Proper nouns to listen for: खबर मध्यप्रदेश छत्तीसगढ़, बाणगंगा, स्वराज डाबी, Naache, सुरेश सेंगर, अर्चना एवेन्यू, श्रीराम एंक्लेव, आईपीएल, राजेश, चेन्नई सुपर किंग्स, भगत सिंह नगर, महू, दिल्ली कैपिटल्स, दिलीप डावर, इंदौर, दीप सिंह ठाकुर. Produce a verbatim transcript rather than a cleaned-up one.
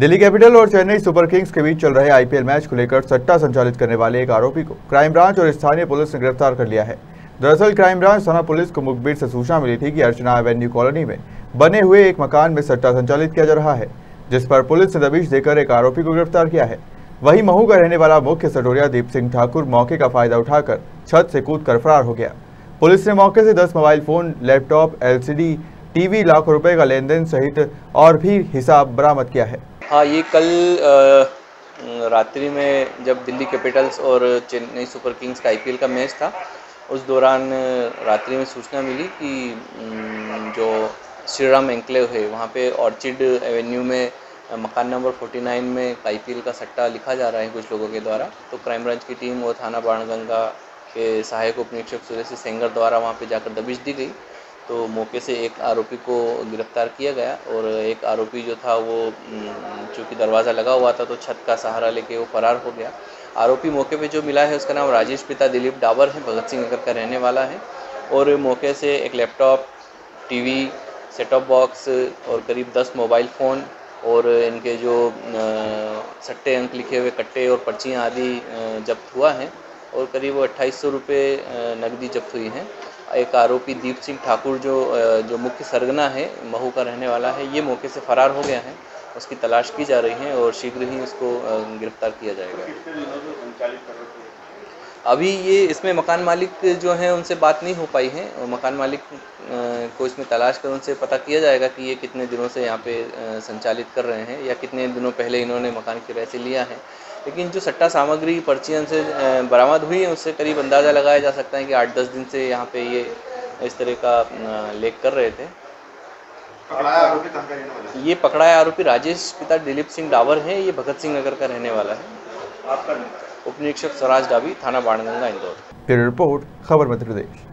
Delhi capital और चेन्नई सुपर किंग्स के बीच चल रहे आईपीएल मैच को लेकर सट्टा संचालित करने वाले एक आरोपी को क्राइम ब्रांच और स्थानीय पुलिस ने गिरफ्तार कर लिया है। दरअसल क्राइम ब्रांच थाना पुलिस को मुखबिर से सूचना मिली थी कि अर्चना एवेन्यू कॉलोनी में बने हुए एक मकान में सट्टा संचालित किया जा रहा है, जिस पर पुलिस ने दबिश देकर एक आरोपी को गिरफ्तार किया है। वहीं महू का रहने वाला मुख्य सटोरिया दीप सिंह ठाकुर मौके का फायदा उठाकर छत से कूद कर फरार हो गया। पुलिस ने मौके से दस mobile phone, laptop, LCD, TV, लाखों रुपए का लेन देन सहित और भी हिसाब बरामद किया है। हाँ, ये कल रात्रि में जब दिल्ली कैपिटल्स और चेन्नई सुपर किंग्स का आईपीएल का मैच था, उस दौरान रात्रि में सूचना मिली कि जो श्रीराम एंक्लेव है वहाँ पे ऑर्किड एवेन्यू में मकान नंबर उनचास में आईपीएल का सट्टा लिखा जा रहा है कुछ लोगों के द्वारा। तो क्राइम ब्रांच की टीम और थाना बाणगंगा के सहायक उप निरीक्षक सुरेश सेंगर द्वारा वहाँ पे जाकर दबिश दी गई। तो मौके से एक आरोपी को गिरफ्तार किया गया और एक आरोपी जो था वो चूँकि दरवाज़ा लगा हुआ था तो छत का सहारा लेके वो फरार हो गया। आरोपी मौके पे जो मिला है उसका नाम राजेश पिता दिलीप डावर है, भगत सिंह नगर का रहने वाला है और मौके से एक laptop, TV, set top box और करीब दस मोबाइल फ़ोन और इनके जो सट्टे अंक लिखे हुए कट्टे और पर्चियाँ आदि जब्त हुआ है और करीब अट्ठाईस सौ रुपये नकदी जब्त हुई हैं। एक आरोपी दीप सिंह ठाकुर जो जो मुख्य सरगना है, महू का रहने वाला है, ये मौके से फरार हो गया है। उसकी तलाश की जा रही है और शीघ्र ही उसको गिरफ्तार किया जाएगा। अभी ये इसमें मकान मालिक जो हैं उनसे बात नहीं हो पाई है और मकान मालिक को इसमें तलाश कर उनसे पता किया जाएगा कि ये कितने दिनों से यहाँ पे संचालित कर रहे हैं या कितने दिनों पहले इन्होंने मकान किराए से लिया है। लेकिन जो सट्टा सामग्री पर्चियां से बरामद हुई है उससे करीब अंदाज़ा लगाया जा सकता है कि आठ दस दिन से यहाँ पे ये इस तरह का लेख कर रहे थे। पकड़ाया आरोपी कहाँ का रहने वाला है? ये पकड़ाया आरोपी राजेश पिता दिलीप सिंह डावर है, ये भगत सिंह नगर का रहने वाला है। आपका उप निरीक्षक स्वराज डाबी, थाना बाणगंगा, इंदौर। ब्यूरो रिपोर्ट, खबर मध्य प्रदेश।